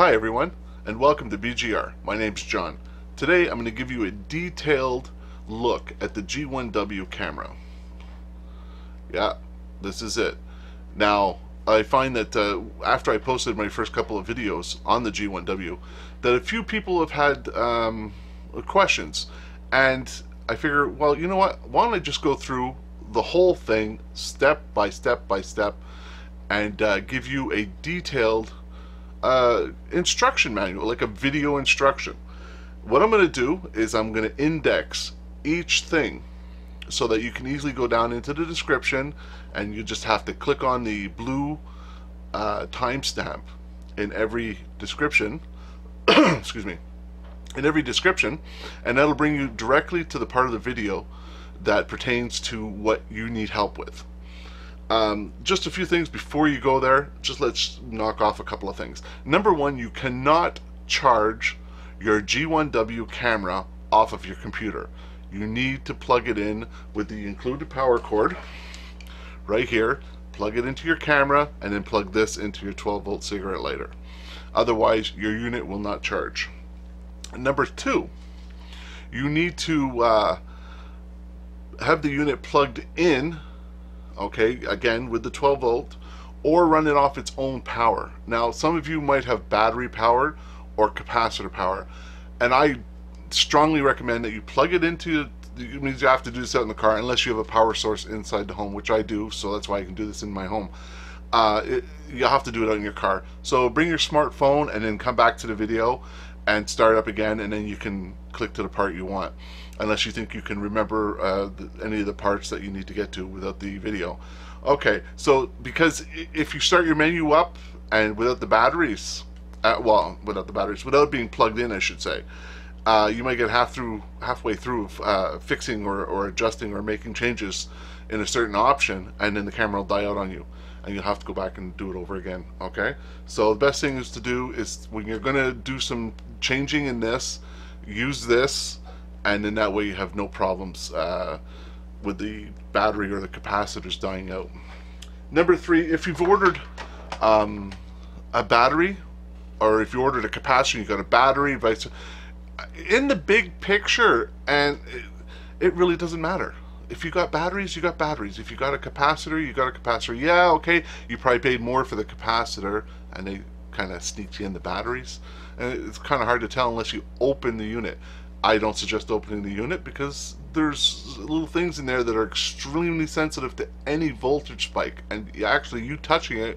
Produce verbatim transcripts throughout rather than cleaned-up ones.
Hi everyone, and welcome to V G R. My name's John. Today I'm going to give you a detailed look at the G one W camera. Yeah, this is it. Now, I find that uh, after I posted my first couple of videos on the G one W, that a few people have had um, questions, and I figure, well, you know what, why don't I just go through the whole thing step by step by step and uh, give you a detailed uh, instruction manual, like a video instruction. What I'm going to do is I'm going to index each thing so that you can easily go down into the description, and you just have to click on the blue uh, timestamp in every description excuse me in every description, and that'll bring you directly to the part of the video that pertains to what you need help with. Um, just a few things before you go there. Just let's knock off a couple of things. Number one, you cannot charge your G one W camera off of your computer. You need to plug it in with the included power cord right here, plug it into your camera, and then plug this into your twelve volt cigarette lighter. Otherwise, your unit will not charge. Number two, you need to uh, have the unit plugged in, okay, again with the twelve volt, or run it off its own power. Now, some of you might have battery powered or capacitor power, and I strongly recommend that you plug it into, you have to do this out in the car unless you have a power source inside the home, which I do, so that's why I can do this in my home. Uh, it, you'll have to do it out in your car. So bring your smartphone and then come back to the video and start up again, and then you can click to the part you want, unless you think you can remember uh, the, any of the parts that you need to get to without the video. Okay, so because if you start your menu up and without the batteries, uh, well, without the batteries, without being plugged in, I should say, uh, you might get half through, halfway through uh, fixing or, or adjusting or making changes in a certain option, and then the camera will die out on you, and you'll have to go back and do it over again. Okay, so the best thing is to do is when you're gonna do some changing in this, use this, and then that way you have no problems uh, with the battery or the capacitors dying out. Number three, if you've ordered um, a battery, or if you ordered a capacitor, you got a battery, vice in the big picture, and it, it really doesn't matter. If you got batteries, you got batteries. If you got a capacitor, you got a capacitor. Yeah, okay, you probably paid more for the capacitor, and they kind of sneaked you in the batteries. And it's kind of hard to tell unless you open the unit. I don't suggest opening the unit because there's little things in there that are extremely sensitive to any voltage spike. And actually, you touching it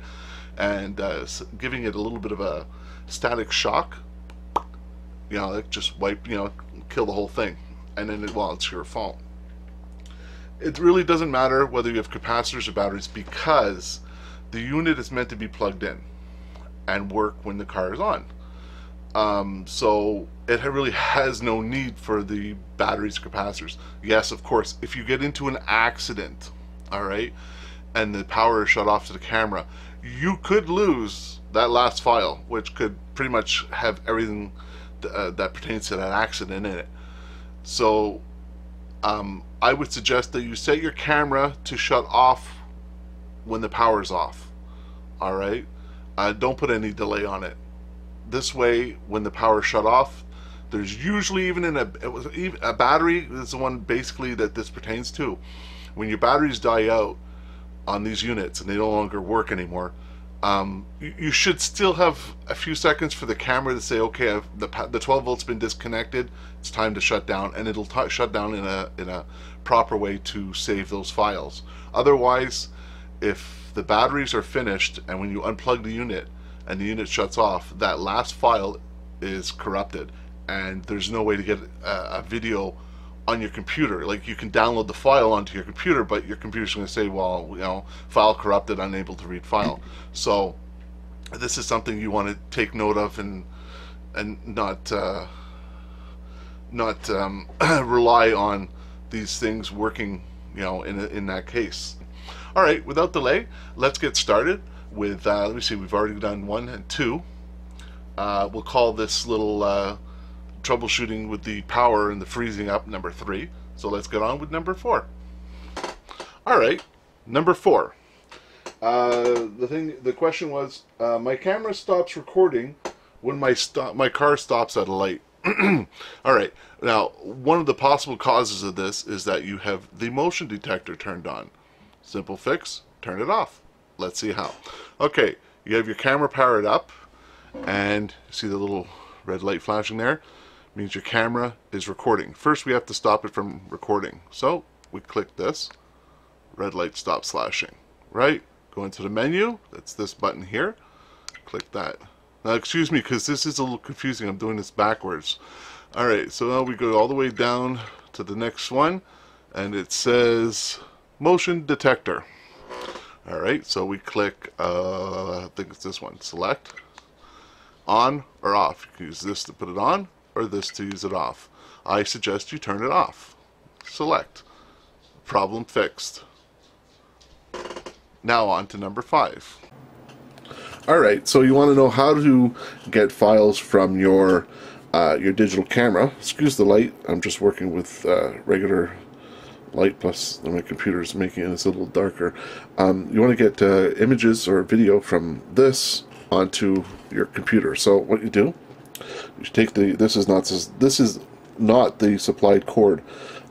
and uh, giving it a little bit of a static shock, you know, it just wipe, you know, kill the whole thing. And then, it, well, it's your fault. It really doesn't matter whether you have capacitors or batteries, because the unit is meant to be plugged in and work when the car is on. Um, so it really has no need for the batteries, capacitors. Yes, of course, if you get into an accident, all right, and the power is shut off to the camera, you could lose that last file, which could pretty much have everything th uh, that pertains to that accident in it. So um, I would suggest that you set your camera to shut off when the power's off, all right? Uh, don't put any delay on it. This way, when the power shut off, there's usually, even in a, it was even, a battery is the one basically that this pertains to. When your batteries die out on these units and they no longer work anymore, um, you, you should still have a few seconds for the camera to say, okay, I've, the, the twelve volt's been disconnected, it's time to shut down, and it'll t shut down in a, in a proper way to save those files. Otherwise, if the batteries are finished and when you unplug the unit, and the unit shuts off, that last file is corrupted, and there's no way to get a, a video on your computer. Like, you can download the file onto your computer, but your computer's going to say, well, you know, file corrupted, unable to read file. So this is something you want to take note of, and and not uh, not um, rely on these things working, you know, in in that case. All right, without delay, let's get started with, uh, let me see, we've already done one and two. Uh, we'll call this little uh, troubleshooting with the power and the freezing up number three. So let's get on with number four. All right, number four. Uh, the thing, the question was, uh, my camera stops recording when my stop my car stops at a light. All right, now one of the possible causes of this is that you have the motion detector turned on. Simple fix, turn it off. Let's see how. Okay, you have your camera powered up, and see the little red light flashing there? Means your camera is recording. First we have to stop it from recording. So we click this, red light stops flashing, right? Go into the menu, that's this button here, click that. Now excuse me, because this is a little confusing, I'm doing this backwards. Alright, so now we go all the way down to the next one, and it says motion detector. Alright, so we click, uh, I think it's this one, select, on or off. You can use this to put it on, or this to use it off. I suggest you turn it off. Select. Problem fixed. Now on to number five. Alright, so you want to know how to get files from your uh, your digital camera. Excuse the light, I'm just working with uh, regular light, plus my computer is making it a little darker. Um, you want to get uh, images or video from this onto your computer. So what you do, you take the, this is not, this is not the supplied cord.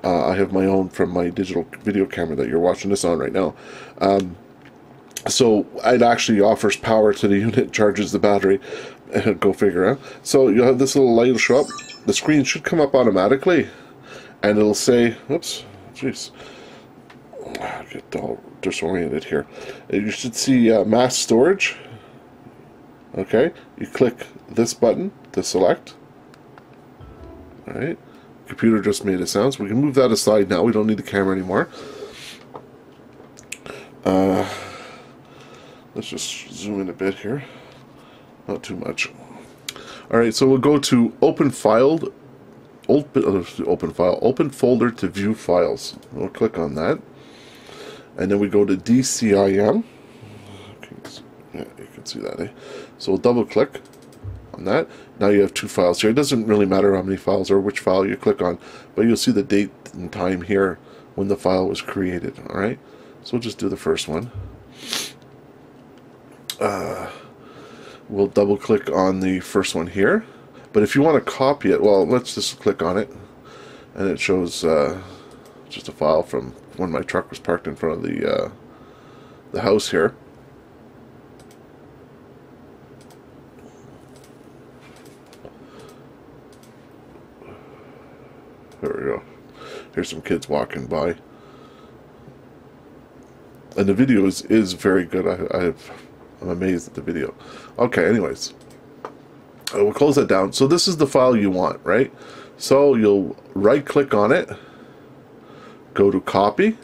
Uh, I have my own from my digital video camera that you're watching this on right now. Um, so it actually offers power to the unit, charges the battery. Go figure, huh? So you'll have this little light will show up. The screen should come up automatically, and it'll say, whoops, jeez, I get all disoriented here. You should see uh, mass storage. Okay, you click this button to select. All right, computer just made a sound, so we can move that aside now. We don't need the camera anymore. Uh, let's just zoom in a bit here. Not too much. All right, so we'll go to open file, open, open file, open folder to view files. We'll click on that, and then we go to D C I M. Yeah, you can see that, eh? So we'll double click on that. Now you have two files here. It doesn't really matter how many files or which file you click on, but you'll see the date and time here when the file was created. All right, so we'll just do the first one. Uh, we'll double click on the first one here, but if you want to copy it, well, let's just click on it, and it shows uh, just a file from when my truck was parked in front of the uh, the house here. There we go. Here's some kids walking by, and the video is is very good. I, I've, I'm amazed at the video. Okay, anyways, we'll close that down. So this is the file you want, right? So you'll right click on it, go to copy,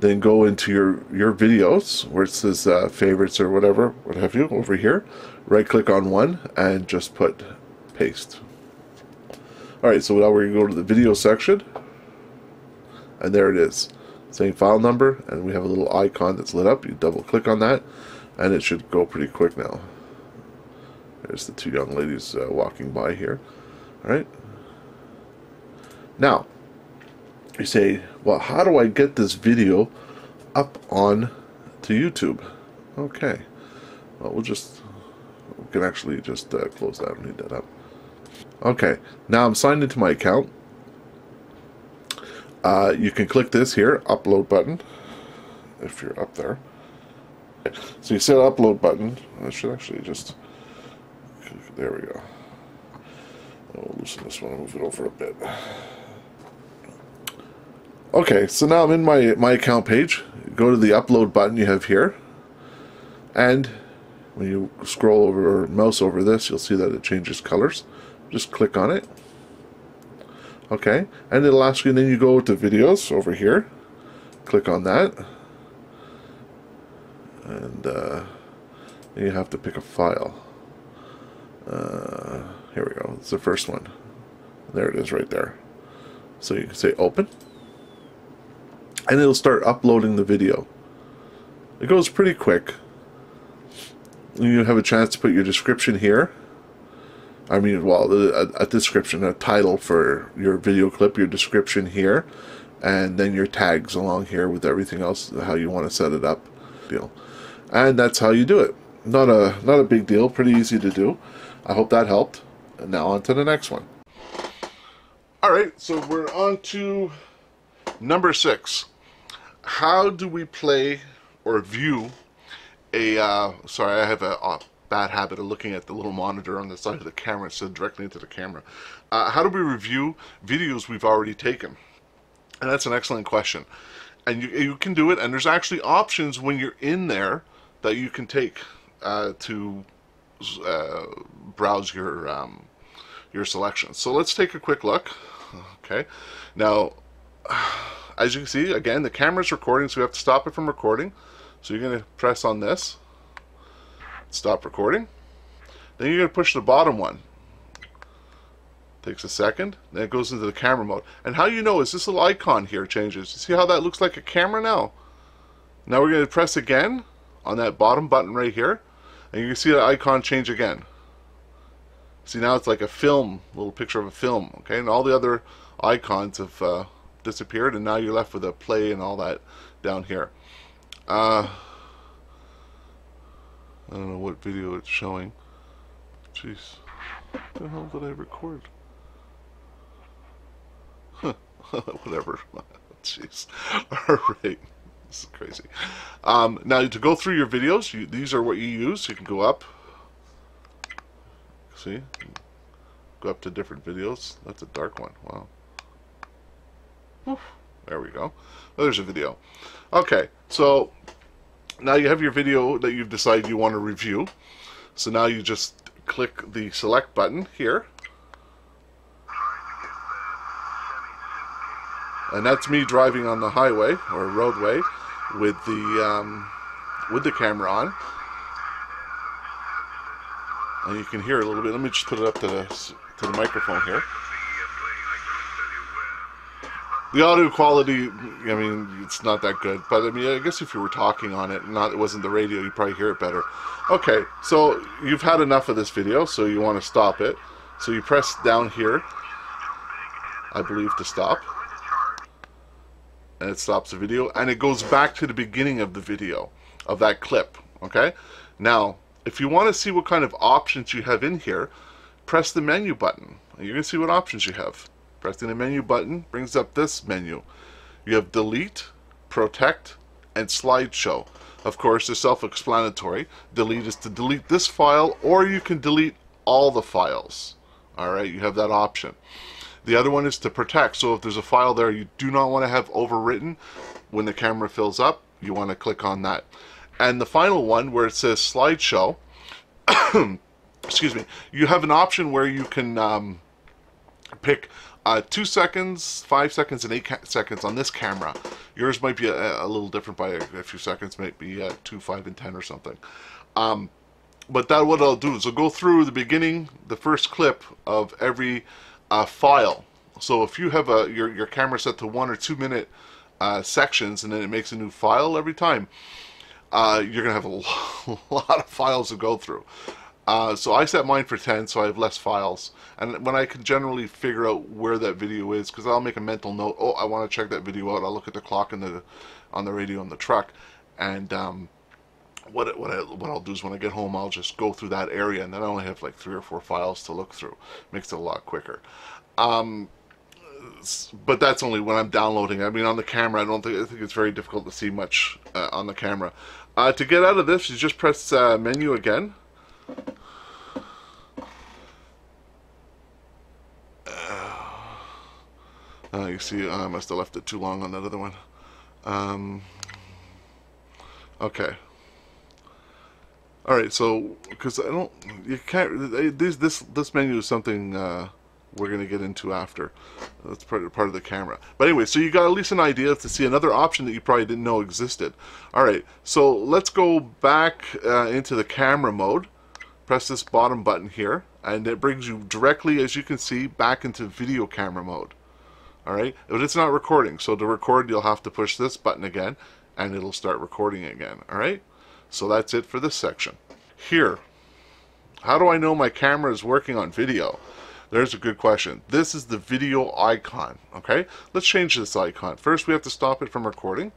then go into your your videos where it says uh, favorites or whatever, what have you, over here. Right click on one and just put paste. Alright, so now we're going to go to the video section, and there it is. Same file number, and we have a little icon that's lit up. You double click on that, and it should go pretty quick now. There's the two young ladies uh, walking by here. Alright. Now, you say, well, how do I get this video up on to YouTube? Okay. Well, we'll just, we can actually just uh, close that. We need that up. Okay, now I'm signed into my account. Uh, you can click this here, upload button, if you're up there. So you said upload button. I should actually just, there we go. I'll loosen this one, move it over a bit. Okay, so now I'm in my, my account page. Go to the upload button you have here, and when you scroll over or mouse over this, you'll see that it changes colors. Just click on it. Okay, and it'll ask you, and then you go to videos over here, click on that, and uh, then you have to pick a file. Uh, here we go, it's the first one. There it is right there. So you can say open, and it'll start uploading the video. It goes pretty quick. You have a chance to put your description here. I mean, well, a, a description, a title for your video clip, your description here, and then your tags along here with everything else, how you want to set it up. You know. And that's how you do it. not a not a big deal, pretty easy to do. I hope that helped, and now on to the next one. All right, so we're on to number six. How do we play or view a uh, sorry, I have a uh, bad habit of looking at the little monitor on the side of the camera instead of directly into the camera. Uh, how do we review videos we've already taken? And that's an excellent question. And you, you can do it, and there's actually options when you're in there that you can take uh, to uh, browse your um, your selection. So let's take a quick look. Okay, now as you can see, again, the camera's recording, so we have to stop it from recording. So you're going to press on this, stop recording. Then you're going to push the bottom one. Takes a second, then it goes into the camera mode. And how you know is this little icon here changes. You see how that looks like a camera now? Now we're going to press again on that bottom button right here, and you can see the icon change again. See, now it's like a film, little picture of a film, okay? And all the other icons have uh, disappeared, and now you're left with a play and all that down here. Uh, I don't know what video it's showing. Jeez, what the hell did I record? Huh. Whatever. Jeez. Alright. This is crazy. Um, now, to go through your videos, you, these are what you use. You can go up. See? Go up to different videos. That's a dark one. Wow. Oof. There we go. Well, there's a video. Okay. So, now you have your video that you've decided you want to review. So now you just click the select button here. And that's me driving on the highway or roadway with the um, with the camera on, and you can hear a little bit. Let me just put it up to the to the microphone here. The audio quality, I mean, it's not that good, but I mean, I guess if you were talking on it, not it wasn't the radio, you'd probably hear it better. Okay, so you've had enough of this video, so you want to stop it. So you press down here, I believe, to stop. And it stops the video, and it goes back to the beginning of the video, of that clip, okay? Now, if you want to see what kind of options you have in here, press the menu button, and you're going to see what options you have. Pressing the menu button brings up this menu. You have delete, protect, and slideshow. Of course, they're self-explanatory. Delete is to delete this file, or you can delete all the files. All right, you have that option. The other one is to protect, so if there's a file there you do not want to have overwritten, when the camera fills up, you want to click on that. And the final one, where it says slideshow, excuse me, you have an option where you can um, pick uh, two seconds, five seconds, and eight seconds on this camera. Yours might be a, a little different by a few seconds, maybe uh, two, five, and ten or something. Um, but that what I'll do is I'll go through the beginning, the first clip of every a file. So if you have a your, your camera set to one or two minute uh, sections, and then it makes a new file every time, uh, you're gonna have a lot of files to go through. Uh, so I set mine for ten, so I have less files, and when I can generally figure out where that video is, because I'll make a mental note, oh, I want to check that video out, I'll look at the clock in the on the radio in the truck, and um, What, what, I, what I'll do is when I get home, I'll just go through that area, and then I only have like three or four files to look through. Makes it a lot quicker. Um, but that's only when I'm downloading. I mean, on the camera, I don't think, I think it's very difficult to see much uh, on the camera. Uh, to get out of this, you just press uh, menu again. Uh, you see, I must have left it too long on that other one. Um, okay. All right, so because I don't, you can't. This this this menu is something uh, we're gonna get into after. That's part of, part of the camera. But anyway, so you got at least an idea to see another option that you probably didn't know existed. All right, so let's go back uh, into the camera mode. Press this bottom button here, and it brings you directly, as you can see, back into video camera mode. All right, but it's not recording. So to record, you'll have to push this button again, and it'll start recording again. All right. So that's it for this section. Here, how do I know my camera is working on video? There's a good question. This is the video icon, okay? Let's change this icon. First, we have to stop it from recording.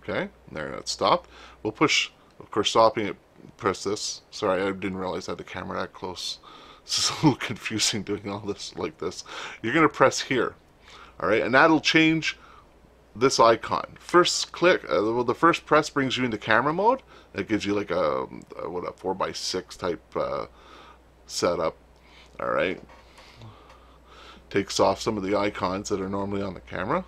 Okay, there, that's stopped. We'll push Of course, stopping it, press this. Sorry, I didn't realize I had the camera that close. This is a little confusing doing all this like this. You're going to press here. All right, and that'll change this icon. First click, uh, well, the first press brings you into camera mode. That gives you like a, a what a four by six type uh, setup. All right, takes off some of the icons that are normally on the camera,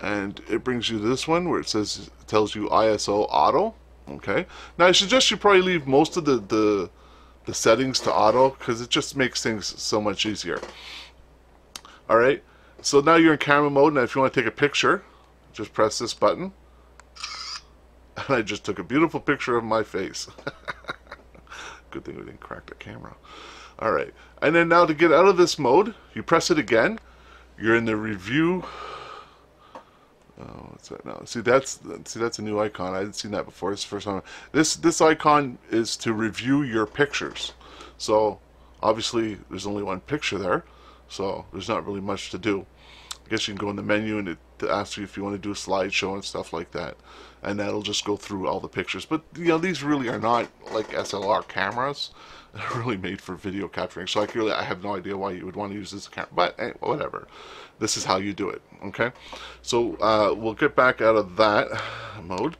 and it brings you to this one where it says it tells you I S O auto. Okay, now I suggest you probably leave most of the the, the settings to auto because it just makes things so much easier. All right. So now you're in camera mode, and if you want to take a picture, just press this button. And I just took a beautiful picture of my face. Good thing we didn't crack the camera. All right. And then now to get out of this mode, you press it again. You're in the review. Oh, what's that now? See, that's see, that's a new icon. I hadn't seen that before. It's the first time. This this icon is to review your pictures. So obviously, there's only one picture there. So there's not really much to do. I guess you can go in the menu and it asks you if you want to do a slideshow and stuff like that. And that'll just go through all the pictures. But, you know, these really are not like S L R cameras. They're really made for video capturing. So I, really, I have no idea why you would want to use this camera. But hey, whatever. This is how you do it. Okay. So uh, we'll get back out of that mode.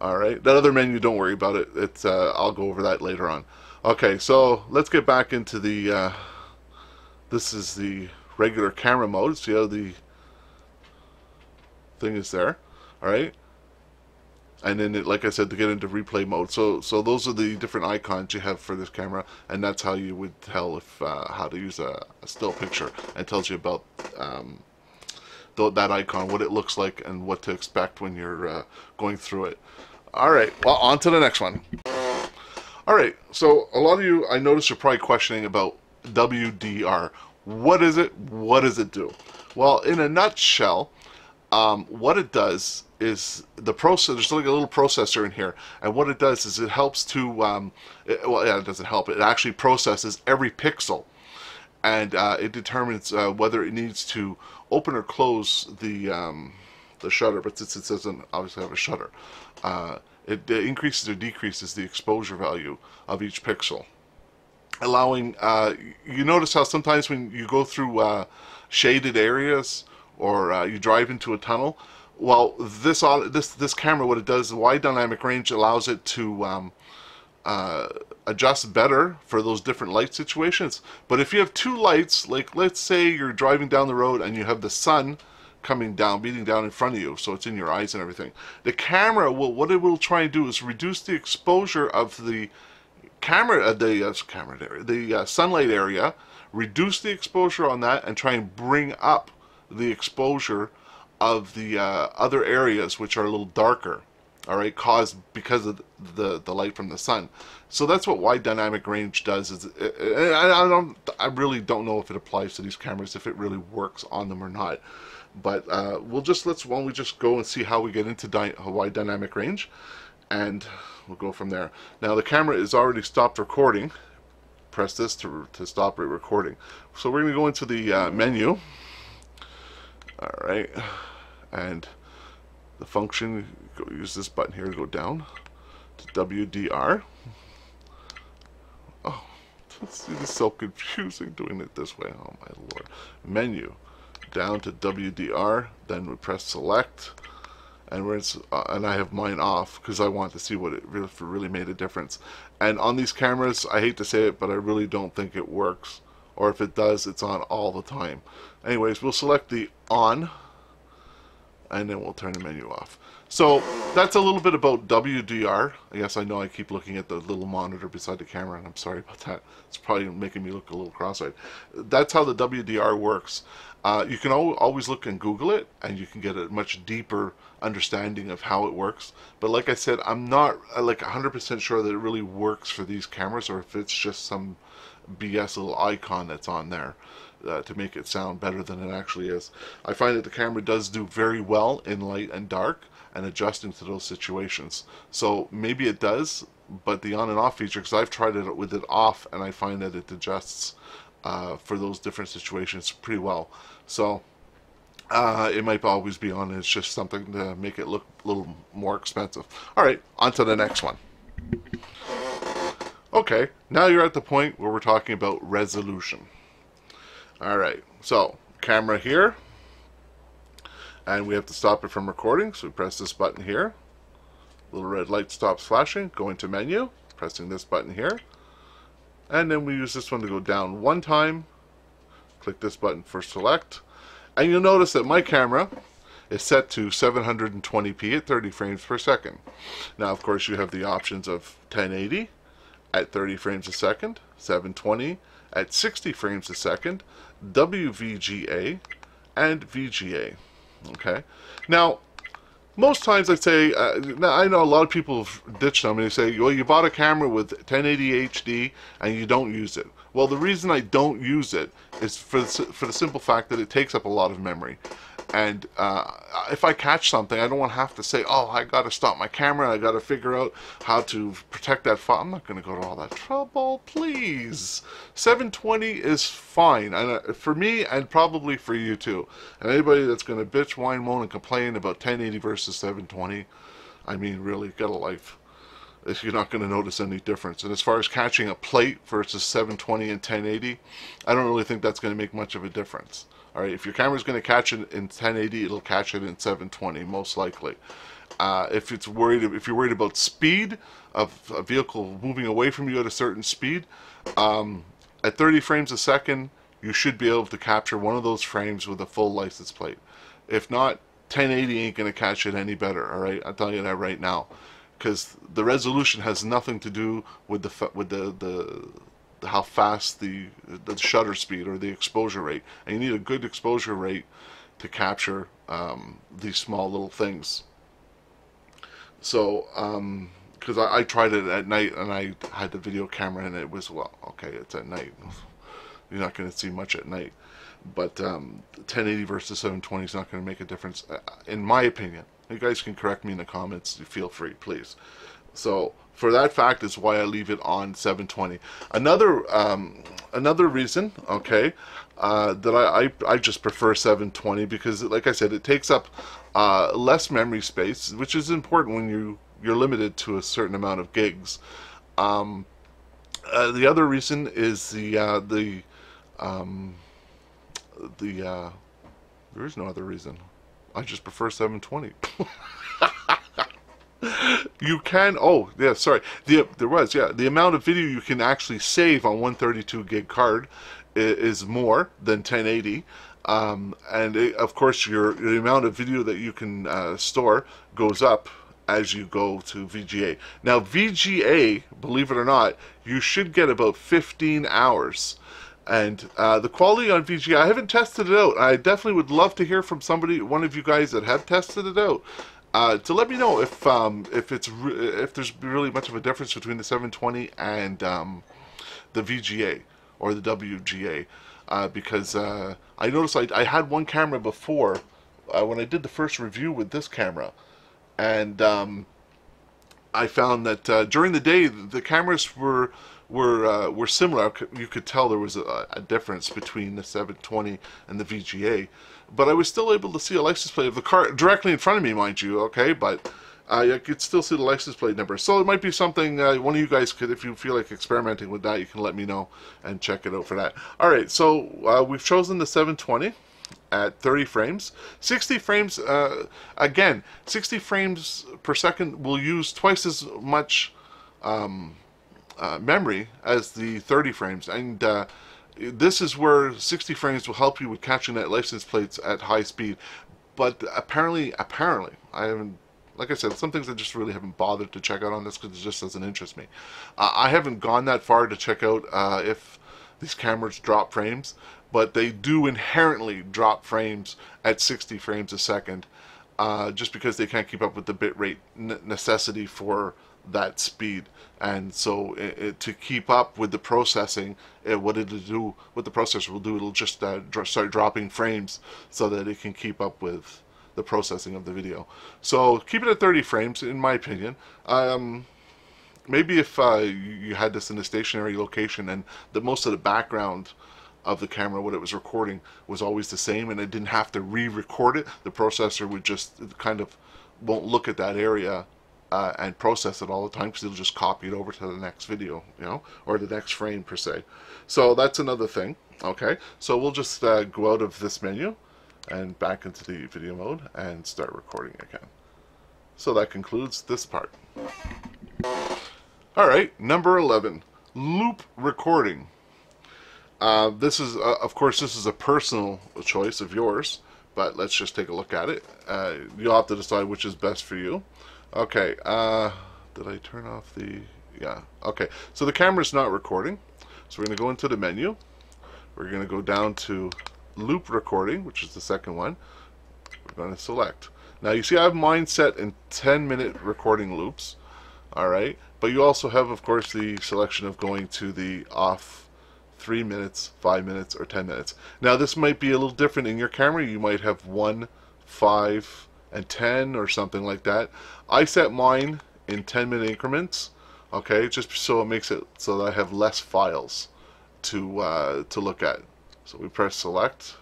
All right. That other menu, don't worry about it. It's uh, I'll go over that later on. Okay. So let's get back into the... Uh, This is the regular camera mode. See how the thing is there, all right? And then, it, like I said, to get into replay mode. So, so those are the different icons you have for this camera, and that's how you would tell if uh, how to use a, a still picture. It tells you about um, th that icon, what it looks like, and what to expect when you're uh, going through it. All right. Well, on to the next one. All right. So, a lot of you, I noticed, are probably questioning about W D R. What is it? What does it do? Well, in a nutshell, um, what it does is the process. There's like a little processor in here, and what it does is it helps to. Um, it, well, yeah, it doesn't help. It actually processes every pixel, and uh, it determines uh, whether it needs to open or close the um, the shutter. But since it doesn't obviously have a shutter, uh, it, it increases or decreases the exposure value of each pixel. Allowing, uh, you notice how sometimes when you go through uh, shaded areas or uh, you drive into a tunnel, well, this this this camera, what it does, the wide dynamic range allows it to um, uh, adjust better for those different light situations. But if you have two lights, like let's say you're driving down the road and you have the sun coming down, beating down in front of you, so it's in your eyes and everything, the camera will, what it will try and do is reduce the exposure of the camera uh, the uh, camera area, the uh, sunlight area, reduce the exposure on that, and try and bring up the exposure of the uh, other areas which are a little darker. All right, caused because of the the light from the sun. So that's what wide dynamic range does. Is it, and I don't, I really don't know if it applies to these cameras, if it really works on them or not. But uh, we'll just let's why don't we just go and see how we get into dy wide dynamic range, and we'll go from there. Now the camera is already stopped recording. Press this to, to stop it recording. So we're going to go into the uh, menu. All right, and the function, go use this button here to go down to W D R. Oh, this is so confusing doing it this way. Oh my lord. Menu, down to W D R, then we press select. And, where it's, uh, and I have mine off because I want to see what it really, if it really made a difference. And on these cameras, I hate to say it, but I really don't think it works. Or if it does, it's on all the time. Anyways, we'll select the on, and then we'll turn the menu off. So that's a little bit about W D R. I guess I know I keep looking at the little monitor beside the camera, and I'm sorry about that. It's probably making me look a little cross-eyed. That's how the W D R works. Uh, you can al always look and Google it, and you can get a much deeper understanding of how it works. But like I said, I'm not uh, like one hundred percent sure that it really works for these cameras, or if it's just some B S little icon that's on there uh, to make it sound better than it actually is. I find that the camera does do very well in light and dark and adjusting to those situations. So maybe it does, but the on and off feature, because I've tried it with it off, and I find that it adjusts Uh, for those different situations pretty well. So uh, it might always be on. It's just something to make it look a little more expensive. All right, on to the next one. Okay, now you're at the point where we're talking about resolution. All right, so camera here, and we have to stop it from recording, so we press this button here. Little red light stops flashing, go into menu, pressing this button here, and then we use this one to go down one time, click this button for select, and you'll notice that my camera is set to seven hundred twenty p at thirty frames per second. Now of course you have the options of ten eighty at thirty frames a second, seven twenty at sixty frames a second, W V G A and V G A. Okay, now most times I say, uh, now I know a lot of people have ditched them and they say, well, you bought a camera with ten eighty H D and you don't use it. Well, the reason I don't use it is for the, for the simple fact that it takes up a lot of memory. And uh, if I catch something, I don't want to have to say, oh, I got to stop my camera, I got to figure out how to protect that file. I'm not going to go to all that trouble, please. seven twenty is fine, and uh, for me and probably for you too. And anybody that's going to bitch, whine, moan, and complain about ten eighty versus seven twenty, I mean, really, get a life. If you're not going to notice any difference. And as far as catching a plate versus seven twenty and ten eighty, I don't really think that's going to make much of a difference. All right, if your camera's going to catch it in ten eighty, it'll catch it in seven twenty, most likely. Uh, if it's worried, if you're worried about speed of a vehicle moving away from you at a certain speed, um, at thirty frames a second, you should be able to capture one of those frames with a full license plate. If not, ten eighty ain't going to catch it any better. All right, I'm telling you that right now. Because the resolution has nothing to do with the with the, the, the how fast the the shutter speed or the exposure rate, and you need a good exposure rate to capture um, these small little things. So, because um, I, I tried it at night and I had the video camera and it was, well, okay, it's at night. You're not going to see much at night, but um, ten eighty versus seven twenty is not going to make a difference, in my opinion. You guys can correct me in the comments, feel free, please. So for that fact is why I leave it on seven twenty. Another um, another reason, okay, uh, that I, I, I just prefer seven twenty because, like I said, it takes up uh, less memory space, which is important when you, you're limited to a certain amount of gigs. Um, uh, the other reason is the, uh, the, um, the uh, there is no other reason. I just prefer seven twenty. You can, oh, yeah, sorry. The, there was, yeah. The amount of video you can actually save on one thirty-two gig card is, is more than ten eighty. Um, and, it, of course, your, the amount of video that you can uh, store goes up as you go to V G A. Now, V G A, believe it or not, you should get about fifteen hours. And uh, the quality on V G A, I haven't tested it out. I definitely would love to hear from somebody, one of you guys that have tested it out, uh, to let me know if um, if it's re if there's really much of a difference between the seven twenty and um, the V G A or the W G A, uh, because uh, I noticed I, I had one camera before uh, when I did the first review with this camera, and um, I found that uh, during the day the cameras were. Were, uh, were similar. You could tell there was a, a difference between the seven twenty and the V G A, but I was still able to see a license plate of the car directly in front of me, mind you, okay, but uh, I could still see the license plate number. So it might be something uh, one of you guys could, if you feel like experimenting with that, you can let me know and check it out for that. Alright, so uh, we've chosen the seven twenty at thirty frames. sixty frames, uh, again, sixty frames per second will use twice as much um, Uh, memory as the thirty frames, and uh, this is where sixty frames will help you with catching that license plates at high speed. But apparently, apparently, I haven't, like I said, some things I just really haven't bothered to check out on this because it just doesn't interest me. Uh, I haven't gone that far to check out uh, if these cameras drop frames, but they do inherently drop frames at sixty frames a second, uh, just because they can't keep up with the bit rate necessity for that speed, and so it, it, to keep up with the processing, it, what it'll do, what the processor will do, it'll just uh, dr start dropping frames so that it can keep up with the processing of the video. So keep it at thirty frames, in my opinion. Um, maybe if uh, you had this in a stationary location and the most of the background of the camera, what it was recording, was always the same, and it didn't have to re-record it, the processor would just kind of won't look at that area uh, and process it all the time, because it'll just copy it over to the next video, you know, or the next frame per se. So that's another thing. Okay, so we'll just uh, go out of this menu and back into the video mode and start recording again. So that concludes this part. All right, number eleven, loop recording. Uh, this is, uh, of course, this is a personal choice of yours, but let's just take a look at it. Uh, you'll have to decide which is best for you. Okay, uh, did I turn off the, yeah, okay. So the camera's not recording, so we're gonna go into the menu. We're gonna go down to loop recording, which is the second one. We're gonna select. Now you see I have mine set in ten minute recording loops, all right? But you also have, of course, the selection of going to the off three minutes, five minutes, or ten minutes. Now this might be a little different in your camera. You might have one, five, and ten, or something like that. I set mine in ten minute increments, okay, just so it makes it so that I have less files to uh, to look at. So we press select,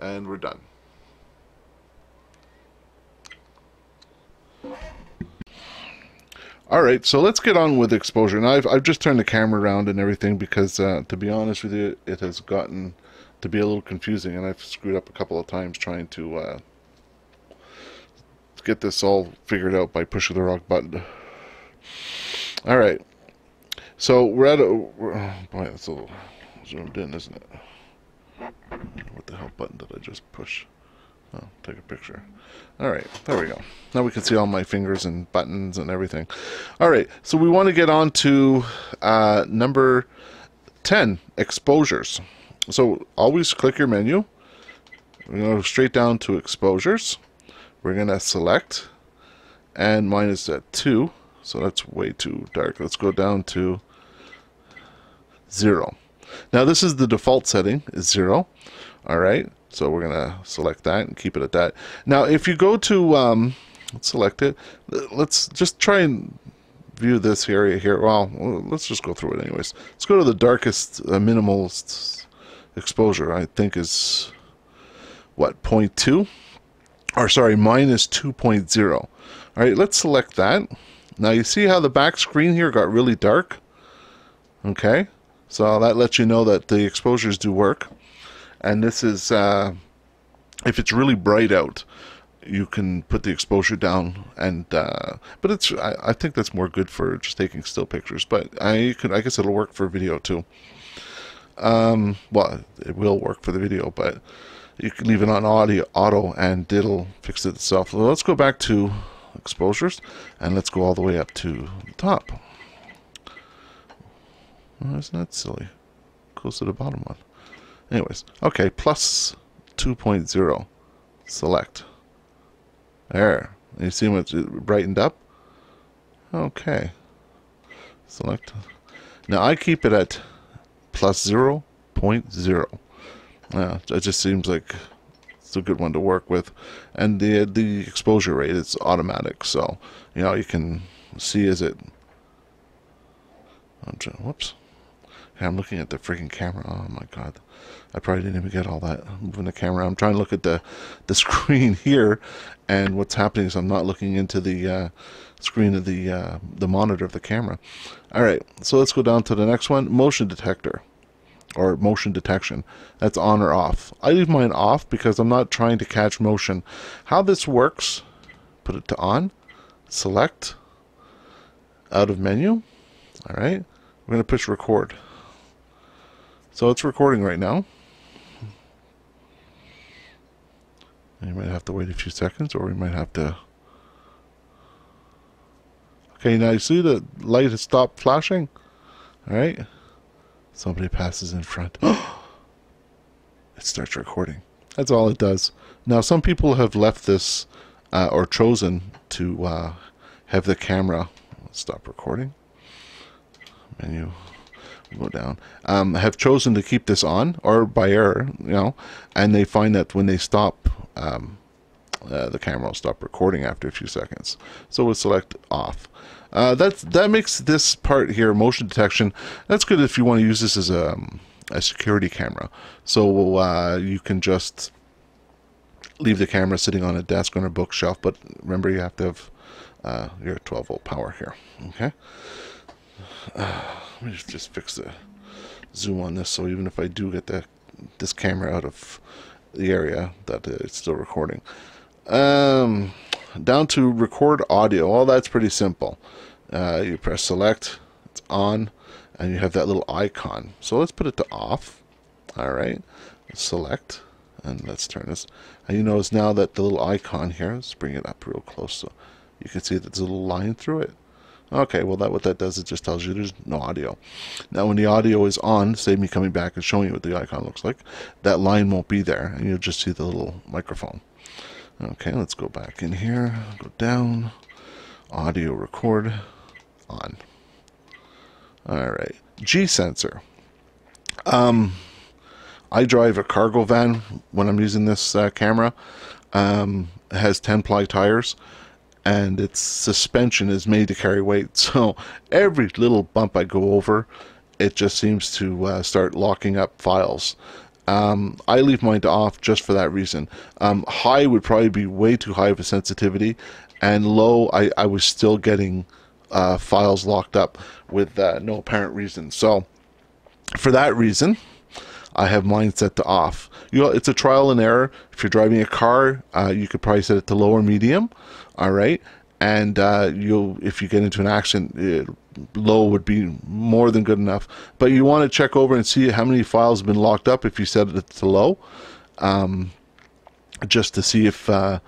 and we're done. All right, so let's get on with exposure. Now, I've, I've just turned the camera around and everything because, uh, to be honest with you, it has gotten to be a little confusing, and I've screwed up a couple of times trying to uh, get this all figured out by pushing the wrong button. All right, so we're at a... We're, oh boy, that's a little zoomed in, isn't it? What the hell button did I just push? Oh, take a picture. All right, there we go. Now we can see all my fingers and buttons and everything. All right, so we want to get on to uh, number ten, exposures. So always click your menu. We're going to go straight down to exposures. We're going to select, and mine is at two, so that's way too dark. Let's go down to zero. Now this is the default setting, is zero. All right. So we're going to select that and keep it at that. Now, if you go to, um, let's select it. Let's just try and view this area here. Well, let's just go through it anyways. Let's go to the darkest uh, minimal exposure, I think is, what, zero point two? Or sorry, minus two point zero. All right, let's select that. Now, you see how the back screen here got really dark? Okay, so that lets you know that the exposures do work. And this is, uh, if it's really bright out, you can put the exposure down. And uh, but it's, I, I think that's more good for just taking still pictures. But I could, I guess it'll work for video too. Um, well, it will work for the video, but you can leave it on audio, auto, and it'll fix it itself. So let's go back to exposures, and let's go all the way up to the top. Oh, isn't that silly? Goes to the bottom one. Anyways, okay, plus two point zero, select. There, you see how it's brightened up? Okay, select. Now I keep it at plus zero point zero. Yeah, it just seems like it's a good one to work with. And the, the exposure rate is automatic, so, you know, you can see is it, I'm trying, whoops. I'm looking at the freaking camera. Oh my god. I probably didn't even get all that. I'm moving the camera. I'm trying to look at the, the screen here, and what's happening is I'm not looking into the uh, screen of the, uh, the monitor of the camera. Alright, so let's go down to the next one. Motion detector, or motion detection. That's on or off. I leave mine off because I'm not trying to catch motion. How this works, put it to on, select, out of menu. Alright, we're going to push record. So it's recording right now. You might have to wait a few seconds, or we might have to... Okay, now you see the light has stopped flashing? Alright. Somebody passes in front. It starts recording. That's all it does. Now, some people have left this, uh, or chosen to uh, have the camera... Stop recording. Menu... go down, um, have chosen to keep this on, or by error, you know, and they find that when they stop, um, uh, the camera will stop recording after a few seconds. So we'll select off. Uh, that's, that makes this part here, motion detection, that's good if you want to use this as a, a security camera. So uh, you can just leave the camera sitting on a desk or a bookshelf, but remember you have to have uh, your twelve volt power here. Okay. Uh, let me just, just fix the zoom on this, so even if I do get that this camera out of the area, that it's still recording. Um, down to record audio. Well, that's pretty simple. Uh, you press select, it's on, and you have that little icon. So let's put it to off. All right, select, and let's turn this. And you notice now that the little icon here, let's bring it up real close so you can see that there's a little line through it. Okay, well, that what that does, it just tells you there's no audio. Now, when the audio is on, save me coming back and showing you what the icon looks like, that line won't be there, and you'll just see the little microphone. Okay, let's go back in here, go down, audio record, on. All right, G sensor. Um, I drive a cargo van when I'm using this uh, camera. Um, it has ten ply tires, and its suspension is made to carry weight, so every little bump I go over, it just seems to uh, start locking up files. Um, I leave mine to off just for that reason. Um, high would probably be way too high of a sensitivity, and low, I, I was still getting uh, files locked up with uh, no apparent reason. So for that reason, I have mine set to off. You know, it's a trial and error. If you're driving a car, uh, you could probably set it to low or medium. All right, and uh, you'll if you get into an accident, it, low would be more than good enough. But you want to check over and see how many files have been locked up if you set it to low, um, just to see if uh,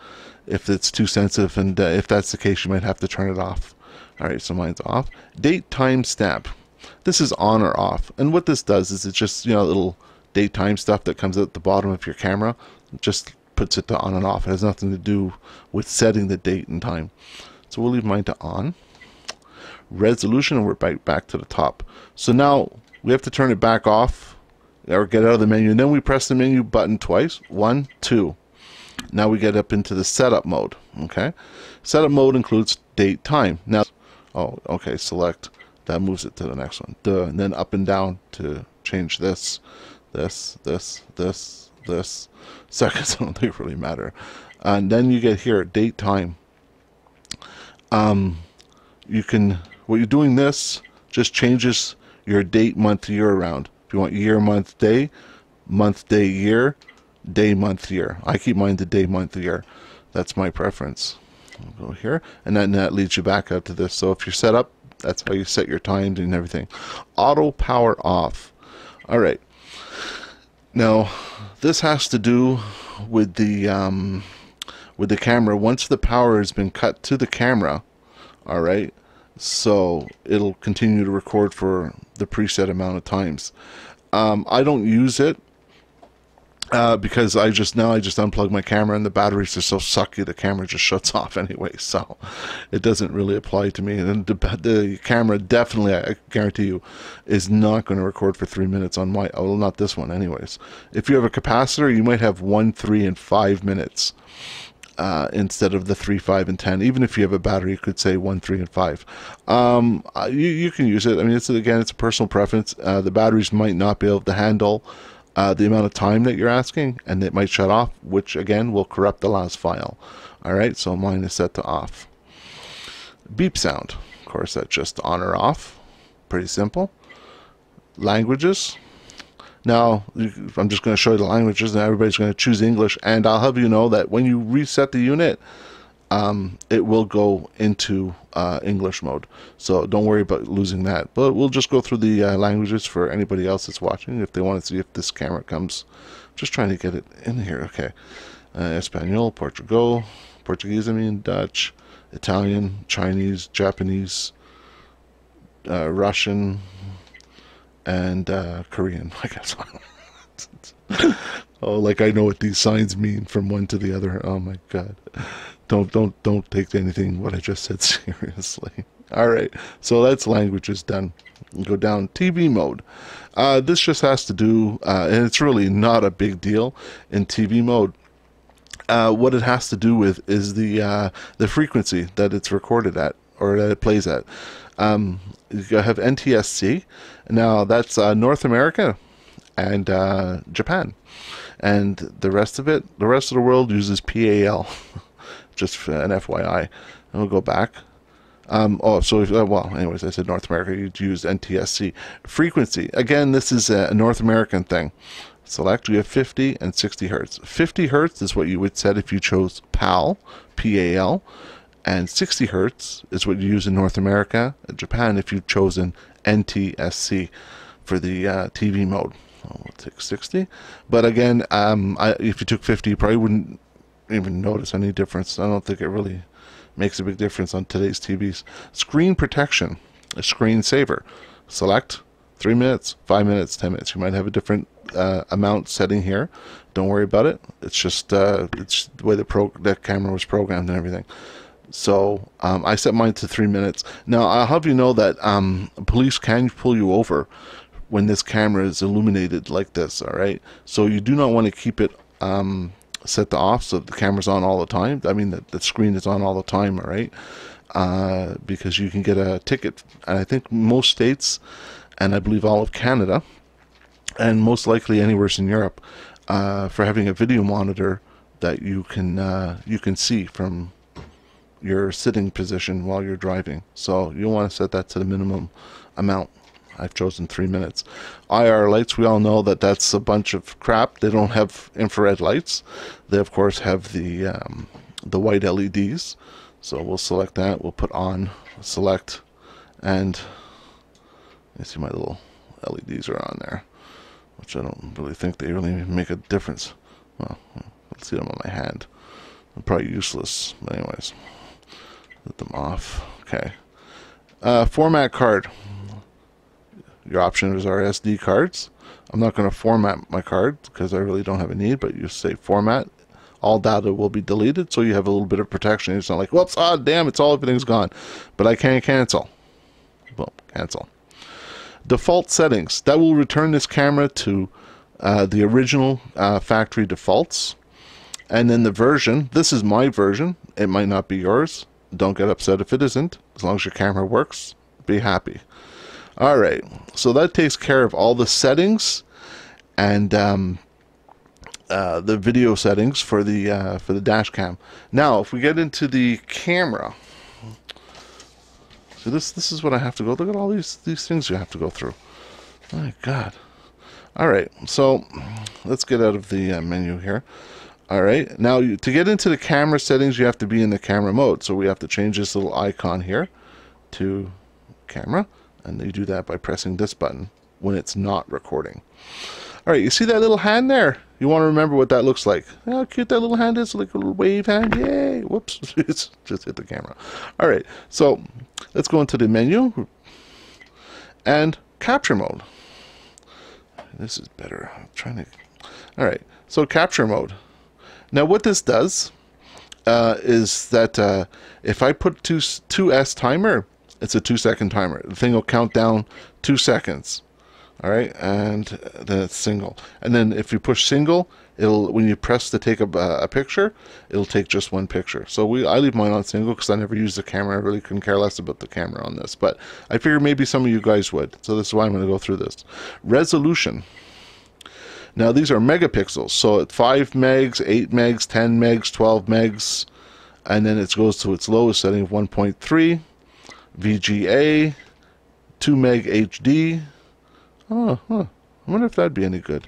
if it's too sensitive. And uh, if that's the case, you might have to turn it off. All right, so mine's off. Date time stamp. This is on or off, and what this does is it just you know little daytime stuff that comes at the bottom of your camera just puts it to on and off. It has nothing to do with setting the date and time. So we'll leave mine to on. Resolution, and we're back, back to the top. So now we have to turn it back off or get out of the menu, and then we press the menu button twice. One, two. Now we get up into the setup mode. Okay. Setup mode includes date, time. Now, oh, okay, select. That moves it to the next one. Duh. And then up and down to change this. This, this, this, this. Seconds don't think really matter. And then you get here date time. Um, you can when you're doing this just changes your date, month, year around. If you want year, month, day, month, day, year, day, month, year. I keep mine to day, month, year. That's my preference. I'll go here, and then that leads you back out to this. So if you're set up, that's how you set your times and everything. Auto power off. All right. Now, this has to do with the um, with the camera. Once the power has been cut to the camera, all right, so it'll continue to record for the preset amount of times. Um, I don't use it uh, because I just now I just unplug my camera and the batteries are so sucky the camera just shuts off anyway. So it doesn't really apply to me. And the, the camera definitely, I guarantee you, is not going to record for three minutes on my, oh, not this one anyways. If you have a capacitor, you might have one, three, and five minutes uh, instead of the three, five, and ten. Even if you have a battery, you could say one, three, and five. Um, you, you can use it. I mean, it's again, it's a personal preference. Uh, the batteries might not be able to handle Uh, the amount of time that you're asking, and it might shut off, which again will corrupt the last file. All right, so mine is set to off. Beep sound, of course, that's just on or off. Pretty simple. Languages. Now, I'm just going to show you the languages, and everybody's going to choose English. And I'll have you know that when you reset the unit, um, it will go into uh, English mode. So don't worry about losing that. But we'll just go through the uh, languages for anybody else that's watching if they want to see if this camera comes. Just trying to get it in here. Okay. Uh, Espanol, Portugal, Portuguese, I mean, Dutch, Italian, Chinese, Japanese, uh, Russian, and uh, Korean, I guess. Oh, like I know what these signs mean from one to the other. Oh my God. Don't, don't, don't take anything what I just said seriously. All right. So that's languages done. Go down T V mode. Uh, this just has to do, uh, and it's really not a big deal in T V mode. Uh, what it has to do with is the, uh, the frequency that it's recorded at or that it plays at. Um, you have N T S C. Now that's uh, North America and uh, Japan, and the rest of it, the rest of the world uses P A L. Just an F Y I. And we'll go back Um, oh, so, uh, well, anyways, I said North America, you'd use N T S C. Frequency, again, this is a North American thing. Select, we have fifty and sixty hertz. fifty hertz is what you would set if you chose P A L, P A L, and sixty hertz is what you use in North America and Japan if you've chosen N T S C for the uh, T V mode. Oh, we'll take sixty. But again, um, I, if you took fifty, you probably wouldn't even notice any difference. I don't think it really makes a big difference on today's T Vs. Screen protection, a screen saver. Select three minutes, five minutes, ten minutes. You might have a different uh, amount setting here. Don't worry about it. It's just uh, it's the way the pro the camera was programmed and everything. So um, I set mine to three minutes. Now I'll have you know that um, police can pull you over when this camera is illuminated like this. All right. So you do not want to keep it um, set to off so the camera's on all the time. I mean, the, the screen is on all the time. All right. Uh, because you can get a ticket. And I think most states, and I believe all of Canada, and most likely anywhere in Europe, uh, for having a video monitor that you can uh, you can see from your sitting position while you're driving. So you'll want to set that to the minimum amount. I've chosen three minutes. I R lights, we all know that that's a bunch of crap. They don't have infrared lights. They, of course, have the um, the white L E Ds. So we'll select that. We'll put on, select, and you see my little L E Ds are on there, which I don't really think they really make a difference. Well, let's see them on my hand. They're probably useless, but anyways. Let them off. Okay. Uh, format card. Your options are S D cards. I'm not going to format my card because I really don't have a need, but you say format. All data will be deleted, so you have a little bit of protection. It's not like, whoops, ah, damn, it's all, everything's gone. But I can't cancel. Well, cancel. Default settings. That will return this camera to uh, the original uh, factory defaults. And then the version. This is my version. It might not be yours. Don't get upset if it isn't. As long as your camera works, be happy. All right, so that takes care of all the settings and um, uh, the video settings for the uh, for the dash cam. Now, if we get into the camera, so this this is what I have to go. Look at all these these things you have to go through. My God. All right, so let's get out of the uh, menu here. All right, now you, to get into the camera settings, you have to be in the camera mode. So we have to change this little icon here to camera. And you do that by pressing this button when it's not recording. All right, you see that little hand there? You want to remember what that looks like. How cute that little hand is, like a little wave hand. Yay, whoops, it's just hit the camera. All right, so let's go into the menu and capture mode. This is better, I'm trying to, all right, so capture mode. Now what this does uh, is that uh, if I put two, two S timer, it's a two second timer. The thing will count down two seconds. All right. And then it's single. And then if you push single, it'll, when you press to take a, a picture, it'll take just one picture. So we, I leave mine on single because I never use the camera. I really couldn't care less about the camera on this, but I figure maybe some of you guys would. So this is why I'm going to go through this. Resolution. Now these are megapixels. So at five megs, eight megs, ten megs, twelve megs. And then it goes to its lowest setting of one point three. V G A, two meg H D. Oh, huh. I wonder if that'd be any good.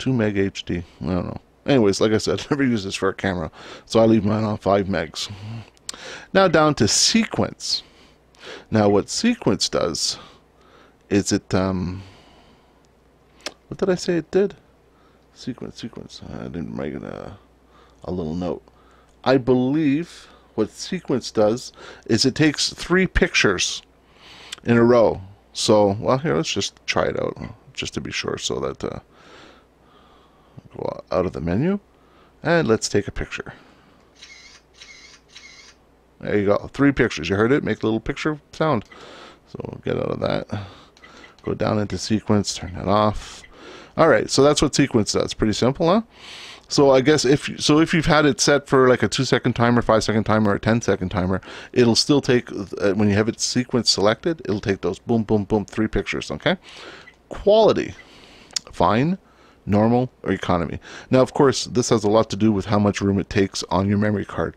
two meg H D. I don't know. Anyways, like I said, never use this for a camera, so I leave mine on five megs. Now down to sequence. Now what sequence does is it, um, what did I say it did? Sequence, sequence. I didn't make a, a little note. I believe what sequence does is it takes three pictures in a row. So, well, here, let's just try it out just to be sure. So that uh, go out of the menu and let's take a picture. There you go, three pictures. You heard it, make a little picture sound. So we'll get out of that. Go down into sequence, turn that off. All right, so that's what sequence does. Pretty simple, huh? So I guess if so, if you've had it set for like a two-second timer, five-second timer, or ten-second timer, it'll still take, uh, when you have it sequence selected, it'll take those boom, boom, boom, three pictures, okay? Quality, fine, normal, or economy. Now, of course, this has a lot to do with how much room it takes on your memory card.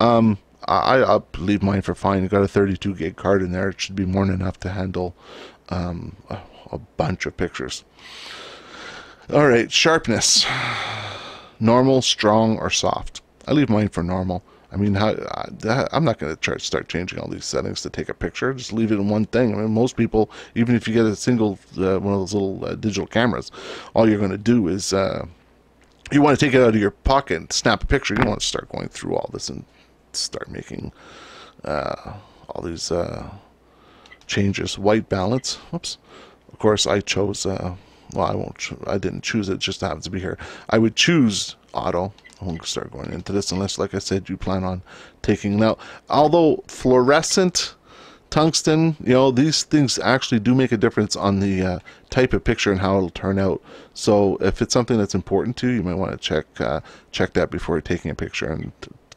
Um, I, I'll leave mine for fine. I've got a thirty-two gig card in there. It should be more than enough to handle um, a, a bunch of pictures. All right, sharpness. Normal, strong, or soft. I leave mine for normal. I mean, how, I, I'm not going to start changing all these settings to take a picture. Just leave it in one thing. I mean, most people, even if you get a single uh, one of those little uh, digital cameras, all you're going to do is uh, you want to take it out of your pocket and snap a picture. You don't want to start going through all this and start making uh, all these uh, changes. White balance. Whoops. Of course, I chose. Uh, well, I won't. Cho I didn't choose it. It just happens to be here. I would choose auto. I won't start going into this unless, like I said, you plan on taking it out. Although fluorescent, tungsten, you know, these things actually do make a difference on the uh, type of picture and how it'll turn out. So if it's something that's important to you, you might want to check uh, check that before taking a picture and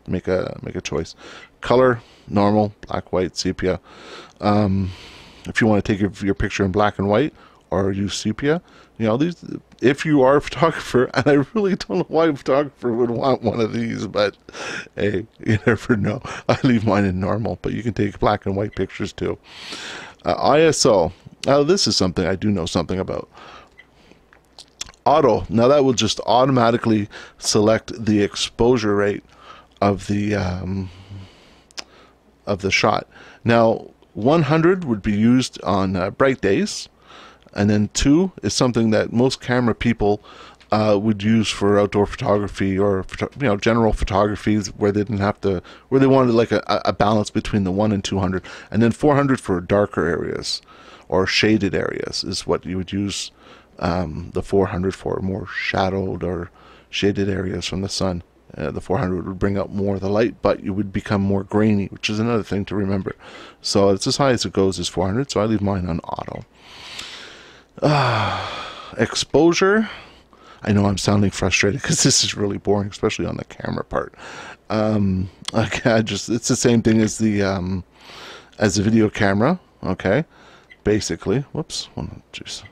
make a make a choice. Color, normal, black, white, sepia. Um, if you want to take your, your picture in black and white, or use sepia, you know, these, if you are a photographer, and I really don't know why a photographer would want one of these, but hey, you never know. I leave mine in normal, but you can take black and white pictures too. Uh, I S O, now this is something I do know something about. Auto, now that will just automatically select the exposure rate of the, um, of the shot. Now, one hundred would be used on uh, bright days. And then two is something that most camera people uh, would use for outdoor photography or, you know, general photography where they didn't have to, where they wanted like a, a balance between the one and two hundred. And then four hundred for darker areas or shaded areas is what you would use um, the four hundred for, more shadowed or shaded areas from the sun. Uh, the four hundred would bring out more of the light, but you would become more grainy, which is another thing to remember. So it's as high as it goes is four hundred, so I leave mine on auto. Uh, exposure. I know I'm sounding frustrated because this is really boring, especially on the camera part. Um, okay, I just it's the same thing as the um, as the video camera. Okay, basically. Whoops. Oh, jeez,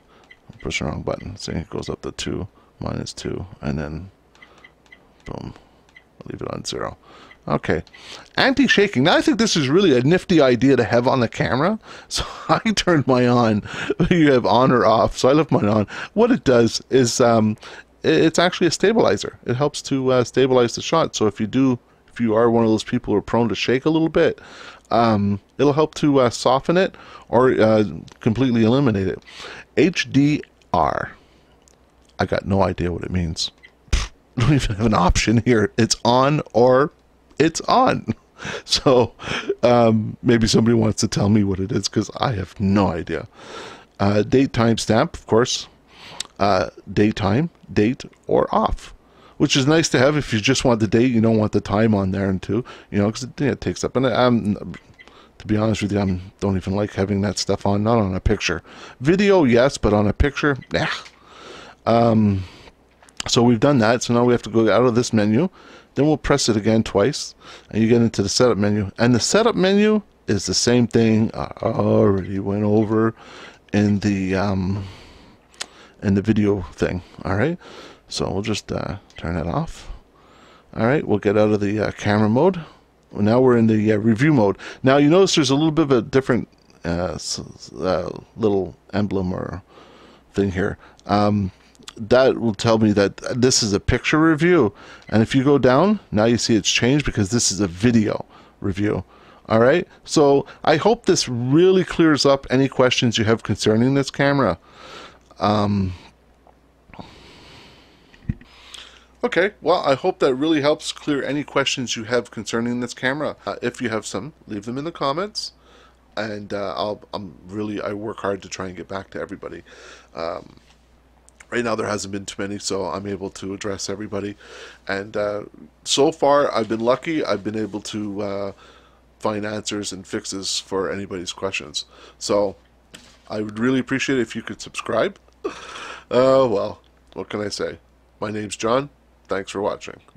I pushed the wrong button. See, it goes up to two, minus two, and then boom. I'll leave it on zero. Okay, anti-shaking. Now I think this is really a nifty idea to have on the camera, so I turned mine on. You have on or off, so I left mine on. What it does is um, it's actually a stabilizer. It helps to uh, stabilize the shot, so if you do, if you are one of those people who are prone to shake a little bit, um, it'll help to uh, soften it or uh, completely eliminate it. H D R. I got no idea what it means. I don't even have an option here. It's on or it's on. So um, maybe somebody wants to tell me what it is because I have no idea. Uh, date timestamp, of course. Uh, daytime, date, or off, which is nice to have if you just want the date. You don't want the time on there and two, you know, because it, yeah, it takes up. And I'm, to be honest with you, I don't even like having that stuff on. Not on a picture. Video, yes, but on a picture, nah. Um, so we've done that. So now we have to go out of this menu. Then we'll press it again twice, and you get into the setup menu. And the setup menu is the same thing I already went over in the um, in the video thing. All right, so we'll just uh, turn that off. All right, we'll get out of the uh, camera mode. Well, now we're in the uh, review mode. Now you notice there's a little bit of a different uh, uh, little emblem or thing here. Um, That will tell me that this is a picture review. And if you go down, now you see it's changed because this is a video review. All right. So I hope this really clears up any questions you have concerning this camera. Um, okay. Well, I hope that really helps clear any questions you have concerning this camera. Uh, if you have some, leave them in the comments. And uh, I'll, I'm really, I work hard to try and get back to everybody. Um, Right now there hasn't been too many, so I'm able to address everybody. And uh, so far I've been lucky. I've been able to uh, find answers and fixes for anybody's questions. So I would really appreciate it if you could subscribe. Uh, well, what can I say? My name's John. Thanks for watching.